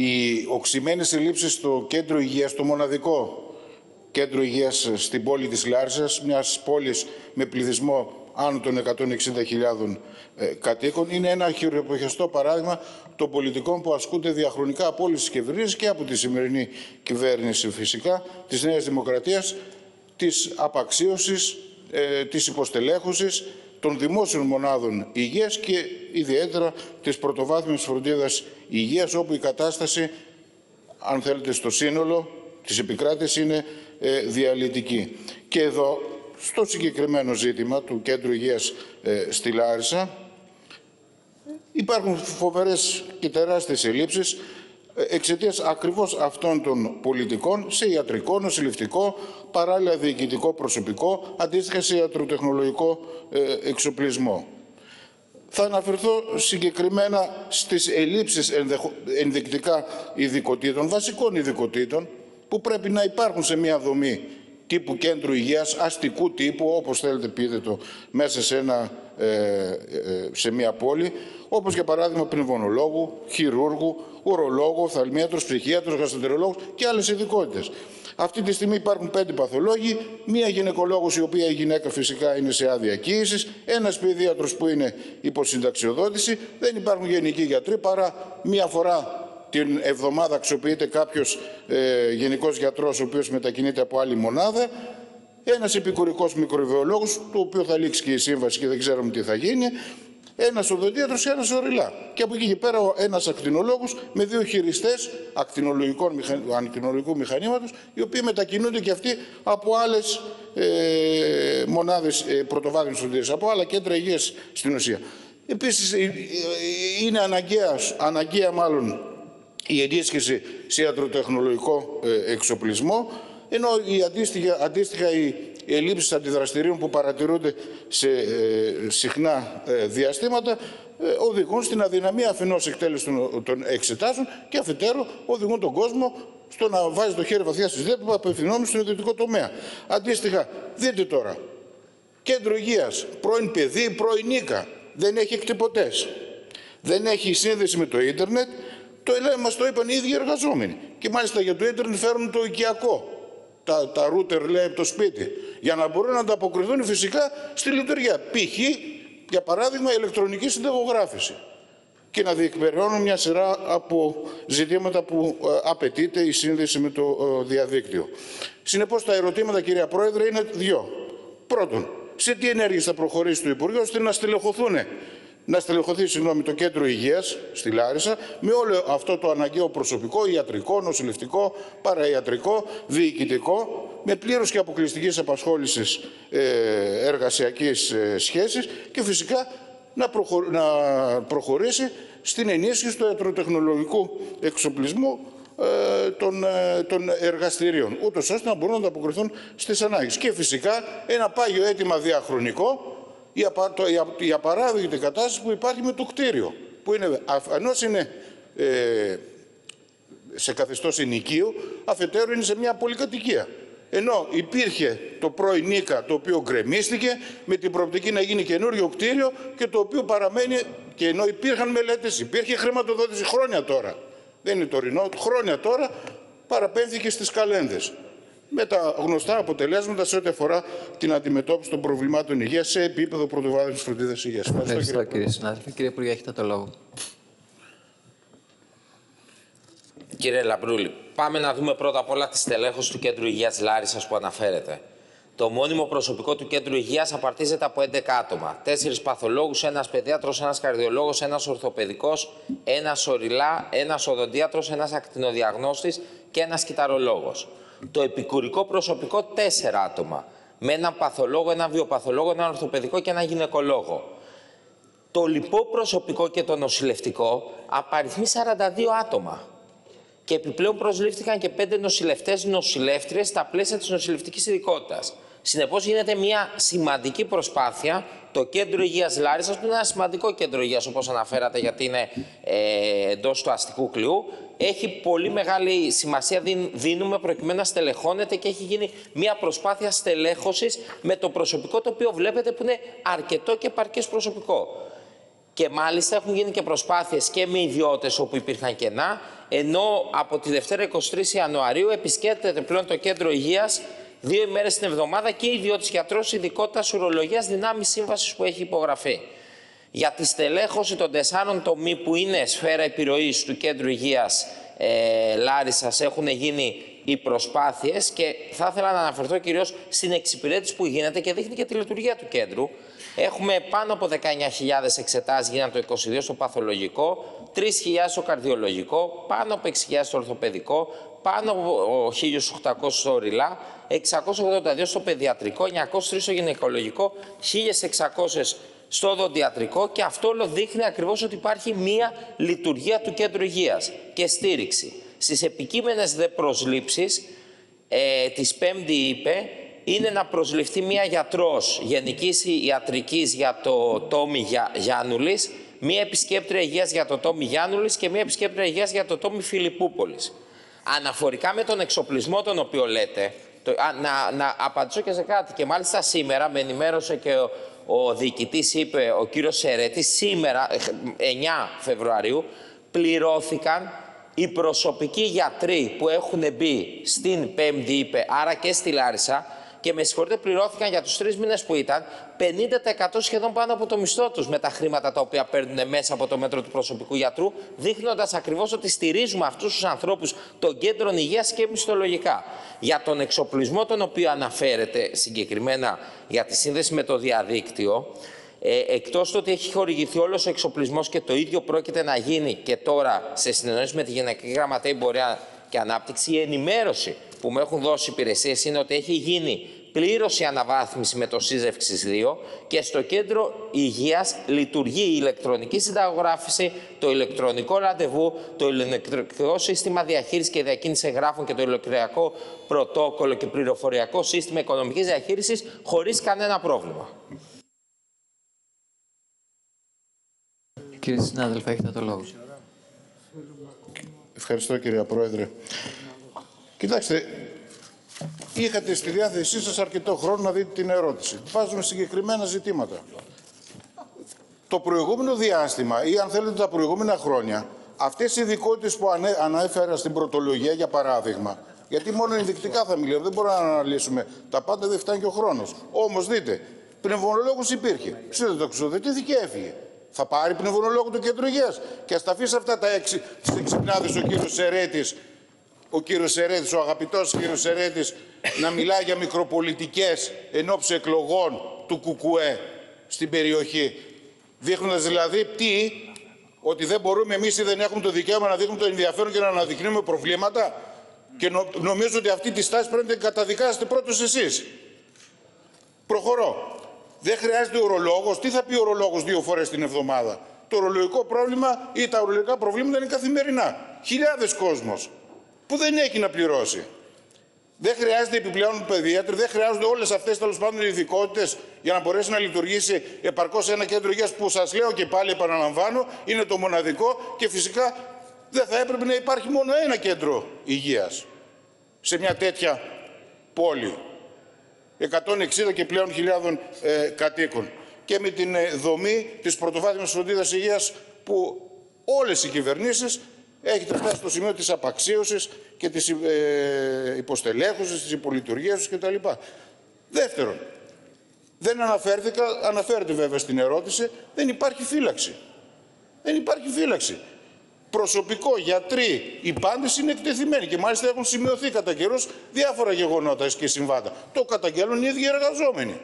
Οι οξυμένες ελλείψεις στο κέντρο υγείας, το μοναδικό κέντρο υγείας στην πόλη της Λάρισας, μιας πόλης με πληθυσμό άνω των 160.000 κατοίκων, είναι ένα χειροπιαστό παράδειγμα των πολιτικών που ασκούνται διαχρονικά από όλες τις κυβερνήσεις και από τη σημερινή κυβέρνηση φυσικά της Νέας Δημοκρατίας, της απαξίωσης, της υποστελέχωσης των δημόσιων μονάδων υγείας και ιδιαίτερα της πρωτοβάθμιας φροντίδας υγείας, όπου η κατάσταση, αν θέλετε, στο σύνολο της επικράτησης είναι διαλυτική. Και εδώ, στο συγκεκριμένο ζήτημα του Κέντρου Υγείας στη Λάρισα, υπάρχουν φοβερές και τεράστιες ελλείψεις εξαιτίας ακριβώς αυτών των πολιτικών σε ιατρικό, νοσηλευτικό, παράλληλα διοικητικό προσωπικό, αντίστοιχα σε ιατροτεχνολογικό εξοπλισμό. Θα αναφερθώ συγκεκριμένα στις ελλείψεις ενδεικτικά ειδικοτήτων, βασικών ειδικοτήτων, που πρέπει να υπάρχουν σε μια δομή τύπου κέντρου υγείας, αστικού τύπου, όπως θέλετε πείτε το, μέσα σε μια πόλη, όπως για παράδειγμα πνευμονολόγου, χειρούργου, ουρολόγου, οφθαλμίατρους, ψυχίατρους, γαστρεντερολόγους και άλλες ειδικότητες. Αυτή τη στιγμή υπάρχουν 5 παθολόγοι, μία γυναικολόγος, η οποία η γυναίκα φυσικά είναι σε άδεια κοίησης, ένας παιδίατρος που είναι υποσυνταξιοδότηση, δεν υπάρχουν γενικοί γιατροί, παρά μία φορά την εβδομάδα αξιοποιείται κάποιος γενικός γιατρός, ο οποίος μετακινείται από άλλη μονάδα, ένας επικουρικός μικροβιολόγος, το οποίο θα λήξει και η σύμβαση και δεν ξέρουμε τι θα γίνει, ένας οδοντίατρος και ένας οριλά. Και από εκεί και πέρα ένας ακτινολόγος με 2 χειριστές ακτινολογικού μηχανήματος, οι οποίοι μετακινούνται και αυτοί από άλλες μονάδες πρωτοβάθμιας φροντίδας, από άλλα κέντρα υγείας στην ουσία. Επίσης είναι αναγκαία η ενίσχυση σε ιατροτεχνολογικό εξοπλισμό, ενώ οι αντίστοιχα οι ελλείψεις αντιδραστηρίων που παρατηρούνται σε συχνά διαστήματα οδηγούν στην αδυναμία αφενός εκτέλεσης των εξετάσεων και αφετέρου οδηγούν τον κόσμο στο να βάζει το χέρι βαθιά στις δέπη, απευθυνόμενος στον ιδιωτικό τομέα. Αντίστοιχα, δείτε τώρα, κέντρο υγείας, πρώην παιδί, πρώην οίκα, δεν έχει εκτυπωτές, δεν έχει σύνδεση με το ίντερνετ. Μας το είπαν οι ίδιοι εργαζόμενοι. Και μάλιστα για το ίντερνετ φέρνουν το οικιακό, τα router λέει από το σπίτι, για να μπορούν να ανταποκριθούν φυσικά στη λειτουργία. Π.χ. για παράδειγμα ηλεκτρονική συνταγογράφηση. Και να διεκπεραιώνουν μια σειρά από ζητήματα που απαιτείται η σύνδεση με το διαδίκτυο. Συνεπώς τα ερωτήματα, κυρία Πρόεδρε, είναι 2. Πρώτον, σε τι ενέργειες θα προχωρήσει το Υπουργείο ώστε να στελεχωθεί το κέντρο υγείας στη Λάρισα με όλο αυτό το αναγκαίο προσωπικό, ιατρικό, νοσηλευτικό, παραϊατρικό, διοικητικό, με πλήρως και αποκλειστικής απασχόλησης εργασιακής σχέσης και φυσικά να προχωρήσει στην ενίσχυση του ιατροτεχνολογικού εξοπλισμού των εργαστηρίων, ούτως ώστε να μπορούν να ανταποκριθούν στις ανάγκες. Και φυσικά ένα πάγιο αίτημα διαχρονικό, η απαράδεκτη κατάσταση που υπάρχει με το κτίριο, που είναι, αφενός είναι σε καθεστώς ενοικίου, αφετέρου είναι σε μια πολυκατοικία. Ενώ υπήρχε το πρώην οίκα, το οποίο γκρεμίστηκε με την προοπτική να γίνει καινούριο κτίριο και το οποίο παραμένει, και ενώ υπήρχαν μελέτες, υπήρχε χρηματοδότηση χρόνια τώρα, δεν είναι τωρινό, χρόνια τώρα, παραπέμφθηκε στις καλένδες, με τα γνωστά αποτελέσματα σε ό,τι αφορά την αντιμετώπιση των προβλημάτων υγείας σε επίπεδο πρωτοβάθμιας φροντίδας υγείας. Ευχαριστώ κύριε συνάδελφε. Κύριε Υπουργέ, έχετε το λόγο. Κύριε Λαμπρούλη, πάμε να δούμε πρώτα απ' όλα τη στελέχωση του Κέντρου Υγείας Λάρισας που αναφέρεται. Το μόνιμο προσωπικό του Κέντρου Υγείας απαρτίζεται από 11 άτομα. 4 παθολόγους, ένας παιδίατρος, ένας καρδιολόγος, ένας ορθοπαιδικός, ένας οριλά, ένας οδοντίατρος, ένας ακτινοδιαγνώστης και ένας κυταρολόγος. Το επικουρικό προσωπικό 4 άτομα, με έναν παθολόγο, έναν βιοπαθολόγο, έναν ορθοπαιδικό και έναν γυναικολόγο. Το λοιπό προσωπικό και το νοσηλευτικό απαριθμεί 42 άτομα. Και επιπλέον προσλήφθηκαν και 5 νοσηλευτές, νοσηλεύτριες στα πλαίσια της νοσηλευτικής ειδικότητας. Συνεπώς γίνεται μια σημαντική προσπάθεια. Το Κέντρο Υγείας Λάρισας, που είναι ένα σημαντικό κέντρο υγείας, όπως αναφέρατε, γιατί είναι εντός του αστικού κλειού, έχει πολύ μεγάλη σημασία, δίνουμε προκειμένου να στελεχώνεται και έχει γίνει μια προσπάθεια στελέχωσης με το προσωπικό, το οποίο βλέπετε που είναι αρκετό και επαρκές προσωπικό. Και μάλιστα έχουν γίνει και προσπάθειες και με ιδιώτες όπου υπήρχαν κενά, ενώ από τη Δευτέρα 23 Ιανουαρίου επισκέπτεται πλέον το Κέντρο Υγείας 2 ημέρες την εβδομάδα και ιδιώτης γιατρός ειδικότητας ουρολογίας δυνάμεις σύμβασης που έχει υπογραφεί. Για τη στελέχωση των 4 τομεί που είναι σφαίρα επιρροής του Κέντρου Υγείας Λάρισας έχουν γίνει οι προσπάθειες και θα ήθελα να αναφερθώ κυρίως στην εξυπηρέτηση που γίνεται και δείχνει και τη λειτουργία του κέντρου. Έχουμε πάνω από 19.000 εξετάσεις γίνανε το 22 στο παθολογικό, 3.000 στο καρδιολογικό, πάνω από 6.000 στο ορθοπαιδικό, πάνω από 1.800 στο οριλά, 682 στο παιδιατρικό, 903 στο γυναικολογικό, 1.600 στο οδοντιατρικό και αυτό όλο δείχνει ακριβώς ότι υπάρχει μία λειτουργία του Κέντρου Υγείας και στήριξη. Στις επικείμενες δε προσλήψεις της ΠΜΔΗΠ είναι να προσληφθεί μία γιατρός γενικής ιατρικής για το τόμι Γιάννουλης, μία επισκέπτρια υγείας για το τόμι Γιάννουλης και μία επισκέπτρια υγείας για το τόμι Φιλιππούπολης. Αναφορικά με τον εξοπλισμό τον οποίο λέτε, να απαντήσω και σε κάτι και μάλιστα σήμερα με ενημέρωσε και ο διοικητής είπε, ο κύριος Σερέτης, σήμερα, 9 Φεβρουαρίου, πληρώθηκαν οι προσωπικοί γιατροί που έχουν μπει στην ΠΜΔΗΠ, άρα και στη Λάρισα, και με συγχωρείτε πληρώθηκαν για τους 3 μήνες που ήταν 50% σχεδόν πάνω από το μισθό τους με τα χρήματα τα οποία παίρνουν μέσα από το μέτρο του προσωπικού γιατρού, δείχνοντας ακριβώς ότι στηρίζουμε αυτούς τους ανθρώπους των κέντρων υγείας και μισθολογικά. Για τον εξοπλισμό τον οποίο αναφέρεται συγκεκριμένα για τη σύνδεση με το διαδίκτυο, εκτός του ότι έχει χορηγηθεί όλος ο εξοπλισμός και το ίδιο πρόκειται να γίνει και τώρα σε συνεννόηση με τη Γενική Γραμματεία Εμπορία και Ανάπτυξη, η ενημέρωση που μου έχουν δώσει υπηρεσίες είναι ότι έχει γίνει πλήρωση αναβάθμιση με το ΣΥΖΕΦΣ2 και στο Κέντρο Υγείας λειτουργεί η ηλεκτρονική συνταγογράφηση, το ηλεκτρονικό ραντεβού, το ηλεκτρονικό σύστημα διαχείρισης και διακίνησης εγγράφων και το ηλεκτρονικό πρωτόκολλο και πληροφοριακό σύστημα οικονομικής διαχείρισης χωρίς κανένα πρόβλημα. Κύριε συνάδελφε, έχετε το λόγο. Ευχαριστώ κυρία Πρόεδρε. Κοιτάξτε, είχατε στη διάθεσή σας αρκετό χρόνο να δείτε την ερώτηση. Βάζουμε συγκεκριμένα ζητήματα. Το προηγούμενο διάστημα ή αν θέλετε τα προηγούμενα χρόνια, αυτές οι ειδικότητες που ανέφερα στην πρωτολογία για παράδειγμα, γιατί μόνο ενδεικτικά θα μιλάμε, δεν μπορούμε να αναλύσουμε τα πάντα, δεν φτάνει και ο χρόνος. Όμως δείτε, πνευμονολόγος υπήρχε, ξεδοτήθηκε και έφυγε. Θα πάρει πνευμονολόγο του Κέντρου Υγείας και ας τα αφήσει αυτά τα 6 ξυπνάδες ο κύριος Σερέτης. Ο κύριος Σερέτης, ο αγαπητός κύριος Σερέτης, να μιλάει για μικροπολιτικές εν ώψη εκλογών του ΚΚΕ στην περιοχή. Δείχνοντας δηλαδή τι, ότι δεν μπορούμε εμείς ή δεν έχουμε το δικαίωμα να δείχνουμε το ενδιαφέρον και να αναδεικνύουμε προβλήματα. Και νομίζω ότι αυτή τη στάση πρέπει να την καταδικάσετε πρώτος εσείς. Προχωρώ. Δεν χρειάζεται ουρολόγος. Τι θα πει ουρολόγος 2 φορές την εβδομάδα? Το ουρολογικό πρόβλημα ή τα ουρολογικά προβλήματα είναι καθημερινά. Χιλιάδες κόσμος που δεν έχει να πληρώσει. Δεν χρειάζεται επιπλέον παιδίατροι, δεν χρειάζονται όλες αυτές τέλος πάντων οι ειδικότητες για να μπορέσει να λειτουργήσει επαρκώς ένα κέντρο υγείας που σας λέω και πάλι επαναλαμβάνω, είναι το μοναδικό και φυσικά δεν θα έπρεπε να υπάρχει μόνο ένα κέντρο υγείας σε μια τέτοια πόλη 160 και πλέον χιλιάδων κατοίκων. Και με την δομή της πρωτοβάθμιας φροντίδας υγείας που όλες οι κυβερνήσεις έχετε φτάσει στο σημείο της απαξίωσης και της υποστελέχωσης, της υπολειτουργίας κτλ. Δεύτερον, δεν αναφέρθηκα, αναφέρεται βέβαια στην ερώτηση, δεν υπάρχει φύλαξη. Δεν υπάρχει φύλαξη. Προσωπικό, γιατροί, οι πάντες είναι εκτεθειμένοι και μάλιστα έχουν σημειωθεί κατά καιρούς διάφορα γεγονότα και συμβάντα. Το καταγγέλνουν οι ίδιοι εργαζόμενοι.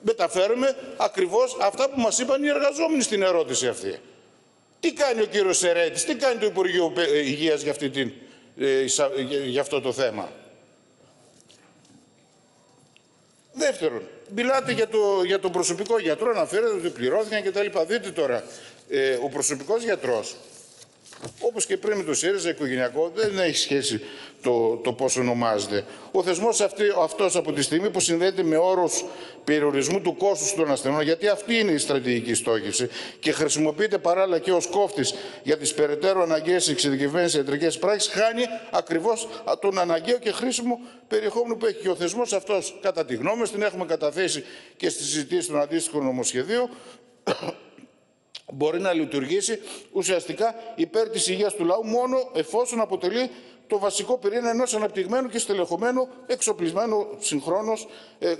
Μεταφέρουμε ακριβώς αυτά που μας είπαν οι εργαζόμενοι στην ερώτηση αυτή. Τι κάνει ο κύριος Σερέτης, τι κάνει το Υπουργείο Υγείας για, για αυτό το θέμα? Δεύτερον, μιλάτε για τον προσωπικό γιατρό, αναφέρετε ότι πληρώθηκαν κτλ. Δείτε τώρα, ο προσωπικός γιατρός, όπως και πριν με το ΣΥΡΙΖΑ οικογενειακό, δεν έχει σχέση το πώς ονομάζεται. Ο θεσμός αυτός από τη στιγμή που συνδέεται με όρους περιορισμού του κόστους των ασθενών, γιατί αυτή είναι η στρατηγική στόχευση και χρησιμοποιείται παράλληλα και ως κόφτης για τις περαιτέρω αναγκαίες εξειδικευμένες ιατρικές πράξεις, χάνει ακριβώς τον αναγκαίο και χρήσιμο περιεχόμενο που έχει. Και ο θεσμός αυτός, κατά τη γνώμη μας, την έχουμε καταθέσει και στις συζητήσεις των αντίστοιχων νομοσχεδίων. μπορεί να λειτουργήσει ουσιαστικά υπέρ της υγείας του λαού μόνο εφόσον αποτελεί το βασικό πυρήνα ενός αναπτυγμένου και στελεχωμένου, εξοπλισμένου συγχρόνως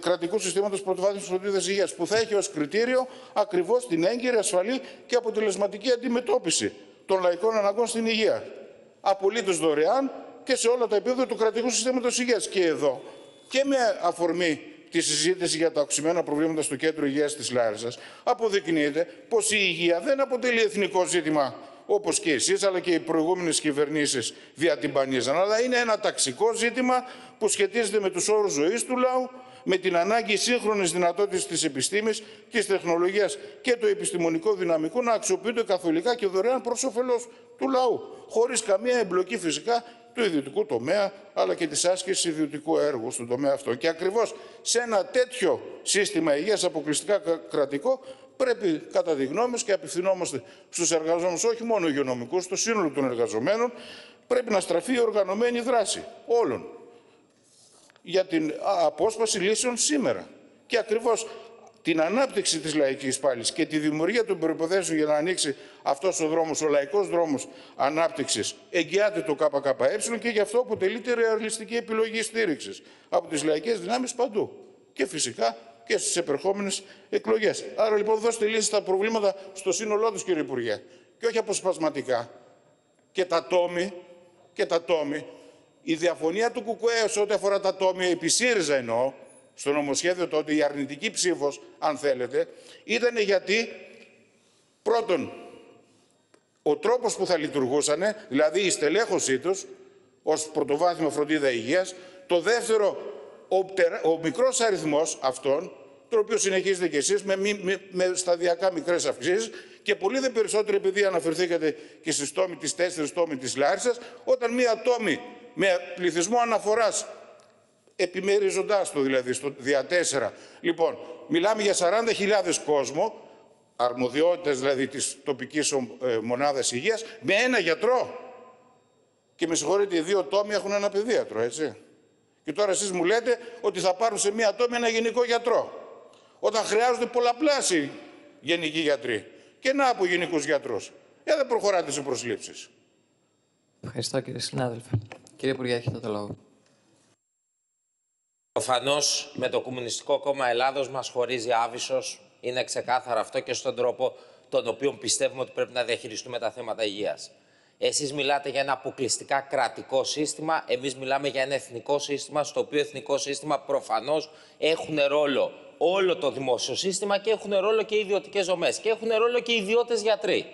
κρατικού συστήματος πρωτοβάθμιας φροντίδας υγείας, που θα έχει ως κριτήριο ακριβώς την έγκαιρη, ασφαλή και αποτελεσματική αντιμετώπιση των λαϊκών αναγκών στην υγεία. Απολύτως δωρεάν και σε όλα τα επίπεδα του κρατικού συστήματος υγείας. Και εδώ, και με αφορμή τη συζήτηση για τα αυξημένα προβλήματα στο Κέντρο Υγείας της Λάρισας, αποδεικνύεται πως η υγεία δεν αποτελεί εθνικό ζήτημα, όπως και εσείς αλλά και οι προηγούμενες κυβερνήσεις διατυμπανίζαν, αλλά είναι ένα ταξικό ζήτημα που σχετίζεται με τους όρους ζωής του λαού, με την ανάγκη σύγχρονης δυνατότητας της επιστήμης, της τεχνολογίας και του επιστημονικού δυναμικού να αξιοποιούνται καθολικά και δωρεάν προς όφελος του λαού, χωρίς καμία εμπλοκή φυσικά του ιδιωτικού τομέα, αλλά και της άσκησης ιδιωτικού έργου στον τομέα αυτό. Και ακριβώς σε ένα τέτοιο σύστημα υγείας αποκλειστικά κρατικό, πρέπει κατά τη γνώμη μας, και απευθυνόμαστε στους εργαζόμενους, όχι μόνο υγειονομικούς, στο σύνολο των εργαζομένων, πρέπει να στραφεί η οργανωμένη δράση όλων για την απόσπαση λύσεων σήμερα. Και ακριβώς την ανάπτυξη της λαϊκής πάλης και τη δημιουργία των προϋποθέσεων για να ανοίξει αυτός ο δρόμος, ο λαϊκός δρόμος ανάπτυξης, εγγυάται το ΚΚΕ και γι' αυτό αποτελείται ρεαλιστική επιλογή στήριξης από τις λαϊκές δυνάμεις παντού. Και φυσικά και στις επερχόμενες εκλογές. Άρα λοιπόν δώστε λύση στα προβλήματα στο σύνολό τους, κύριε Υπουργέ, και όχι αποσπασματικά. Και τα τόμη, η διαφωνία του ΚΚΕ σε ό,τι αφορά τα τόμη, επί ΣΥΡΙΖΑ εννοώ, στο νομοσχέδιο τότε, η αρνητική ψήφος, αν θέλετε, ήταν γιατί πρώτον ο τρόπος που θα λειτουργούσαν, δηλαδή η στελέχωσή τους ως πρωτοβάθμια φροντίδα υγείας, το δεύτερο, ο μικρός αριθμός αυτών, τον οποίο συνεχίζετε και εσείς με σταδιακά μικρές αυξήσεις, και πολύ δε περισσότερο επειδή αναφερθήκατε και στις τόμοι, τις τέσσερις τόμοι της Λάρισας, όταν μία τόμη με πληθυσμό αναφοράς, επιμερίζοντάς το δηλαδή στο δια 4, λοιπόν, μιλάμε για 40.000 κόσμο, αρμοδιότητες δηλαδή της τοπικής μονάδας υγείας, με ένα γιατρό. Και με συγχωρείτε, οι δύο τόμοι έχουν ένα παιδίατρο, έτσι. Και τώρα εσείς μου λέτε ότι θα πάρουν σε μία τόμη ένα γενικό γιατρό, όταν χρειάζονται πολλαπλάσιοι γενικοί γιατροί και να από γενικούς γιατρούς. Δεν προχωράτε σε προσλήψεις. Ευχαριστώ, κύριε συνάδελφε. Κύριε Υπουργέ, έχετε το λόγο. Προφανώς με το Κομμουνιστικό Κόμμα Ελλάδος μας χωρίζει άβυσσος. Είναι ξεκάθαρο αυτό και στον τρόπο τον οποίο πιστεύουμε ότι πρέπει να διαχειριστούμε τα θέματα υγείας. Εσείς μιλάτε για ένα αποκλειστικά κρατικό σύστημα, εμείς μιλάμε για ένα εθνικό σύστημα, στο οποίο εθνικό σύστημα προφανώς έχουν ρόλο όλο το δημόσιο σύστημα και έχουν ρόλο και οι ιδιωτικές δομές και έχουν ρόλο και οι ιδιώτες γιατροί.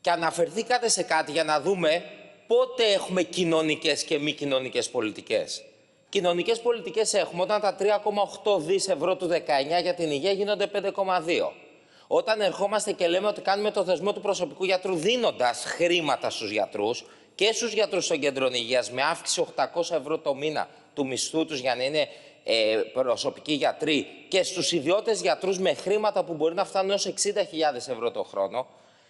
Και αναφερθήκατε σε κάτι για να δούμε πότε έχουμε κοινωνικές και μη κοινωνικές πολιτικές. Κοινωνικές πολιτικές έχουμε όταν τα 3,8 δις ευρώ του 19 για την υγεία γίνονται 5,2. Όταν ερχόμαστε και λέμε ότι κάνουμε το θεσμό του προσωπικού γιατρού δίνοντας χρήματα στους γιατρούς και στους γιατρούς των κέντρων υγείας με αύξηση 800 ευρώ το μήνα του μισθού τους για να είναι προσωπικοί γιατροί και στους ιδιώτες γιατρούς με χρήματα που μπορεί να φτάνουν έως 60.000 ευρώ το χρόνο.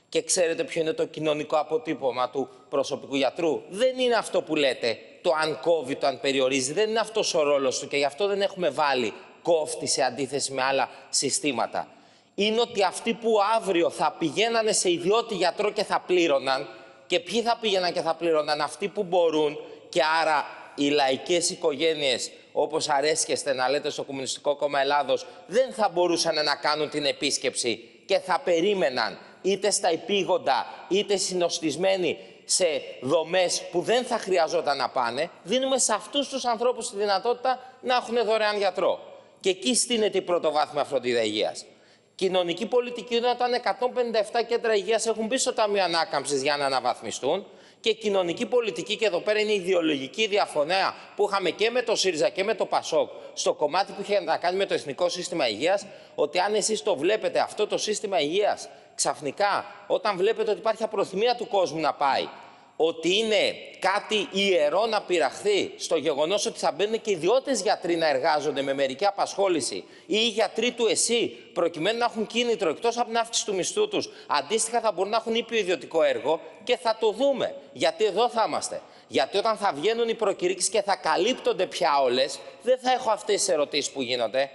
Και ξέρετε ποιο είναι το κοινωνικό αποτύπωμα του προσωπικού γιατρού? Δεν είναι αυτό που λέτε, το αν κόβει, το αν περιορίζει. Δεν είναι αυτός ο ρόλος του και γι' αυτό δεν έχουμε βάλει κόφτη σε αντίθεση με άλλα συστήματα. Είναι ότι αυτοί που αύριο θα πηγαίνανε σε ιδιώτη γιατρό και θα πλήρωναν, και ποιοι θα πήγαιναν και θα πλήρωναν? Αυτοί που μπορούν, και άρα οι λαϊκές οικογένειες, όπως αρέσκεστε να λέτε στο Κομμουνιστικό Κόμμα Ελλάδος, δεν θα μπορούσαν να κάνουν την επίσκεψη και θα περίμεναν είτε στα επίγοντα, είτε συνοστισμένοι σε δομές που δεν θα χρειαζόταν να πάνε. Δίνουμε σε αυτούς τους ανθρώπους τη δυνατότητα να έχουν δωρεάν γιατρό. Και εκεί στείνεται η πρωτοβάθμια φροντίδα υγείας. Κοινωνική πολιτική είναι όταν 157 κέντρα υγείας έχουν μπει στο Ταμείο Ανάκαμψης για να αναβαθμιστούν. Και κοινωνική πολιτική, και εδώ πέρα είναι η ιδεολογική διαφωνία που είχαμε και με το ΣΥΡΙΖΑ και με το ΠΑΣΟΚ στο κομμάτι που είχε να κάνει με το Εθνικό Σύστημα Υγείας, ότι αν εσείς το βλέπετε αυτό το σύστημα υγείας ξαφνικά, όταν βλέπετε ότι υπάρχει απροθυμία του κόσμου να πάει, ότι είναι κάτι ιερό να πειραχθεί στο γεγονός ότι θα μπαίνουν και ιδιώτες γιατροί να εργάζονται με μερική απασχόληση ή οι γιατροί του ΕΣΥ προκειμένου να έχουν κίνητρο εκτός από την αύξηση του μισθού τους, αντίστοιχα θα μπορούν να έχουν ήπιο ιδιωτικό έργο, και θα το δούμε. Γιατί εδώ θα είμαστε. Γιατί όταν θα βγαίνουν οι προκηρύξεις και θα καλύπτονται πια όλες, δεν θα έχω αυτές τις ερωτήσεις που γίνονται.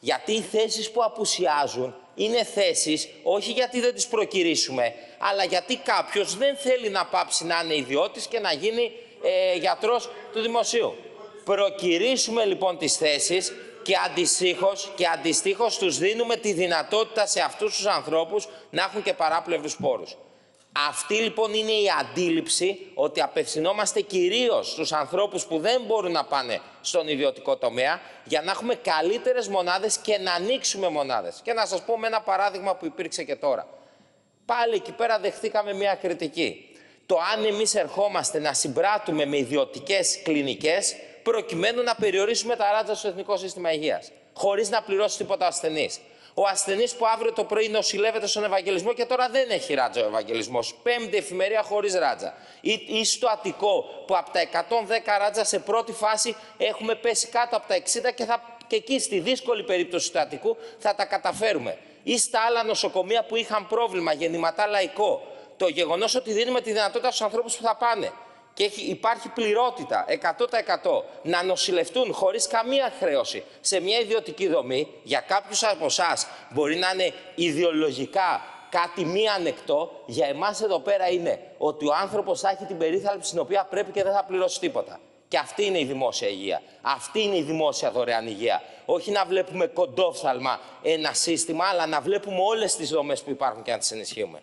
Γιατί οι θέσεις που απουσιάζουν είναι θέσεις όχι γιατί δεν τις προκυρήσουμε, αλλά γιατί κάποιος δεν θέλει να πάψει να είναι ιδιώτης και να γίνει γιατρός του δημοσίου. Προκυρήσουμε λοιπόν τις θέσεις και αντιστοίχως τους δίνουμε τη δυνατότητα σε αυτούς τους ανθρώπους να έχουν και παράπλευρους πόρους. Αυτή λοιπόν είναι η αντίληψη ότι απευθυνόμαστε κυρίως στους ανθρώπους που δεν μπορούν να πάνε στον ιδιωτικό τομέα για να έχουμε καλύτερες μονάδες και να ανοίξουμε μονάδες. Και να σας πω με ένα παράδειγμα που υπήρξε και τώρα. Πάλι εκεί πέρα δεχτήκαμε μια κριτική. Το αν εμείς ερχόμαστε να συμπράττουμε με ιδιωτικές κλινικές προκειμένου να περιορίσουμε τα ράτζα στο Εθνικό Σύστημα Υγείας, χωρίς να πληρώσει τίποτα ο ασθενής. Ο ασθενής που αύριο το πρωί νοσηλεύεται στον Ευαγγελισμό και τώρα δεν έχει ράτζα ο Ευαγγελισμός. Πέμπτη εφημερία χωρίς ράτζα. Ή στο Αττικό που από τα 110 ράτζα σε πρώτη φάση έχουμε πέσει κάτω από τα 60 και εκεί στη δύσκολη περίπτωση του Αττικού θα τα καταφέρουμε. Ή στα άλλα νοσοκομεία που είχαν πρόβλημα, γεννηματά λαϊκό. Το γεγονός ότι δίνουμε τη δυνατότητα στους ανθρώπους που θα πάνε. Και υπάρχει πληρότητα 100% να νοσηλευτούν χωρίς καμία χρέωση σε μια ιδιωτική δομή. Για κάποιους από εσάς μπορεί να είναι ιδεολογικά κάτι μη ανεκτό. Για εμάς εδώ πέρα είναι ότι ο άνθρωπος θα έχει την περίθαλψη την οποία πρέπει και δεν θα πληρώσει τίποτα. Και αυτή είναι η δημόσια υγεία. Αυτή είναι η δημόσια δωρεάν υγεία. Όχι να βλέπουμε κοντόφθαλμα ένα σύστημα, αλλά να βλέπουμε όλες τις δομές που υπάρχουν και να τις ενισχύουμε.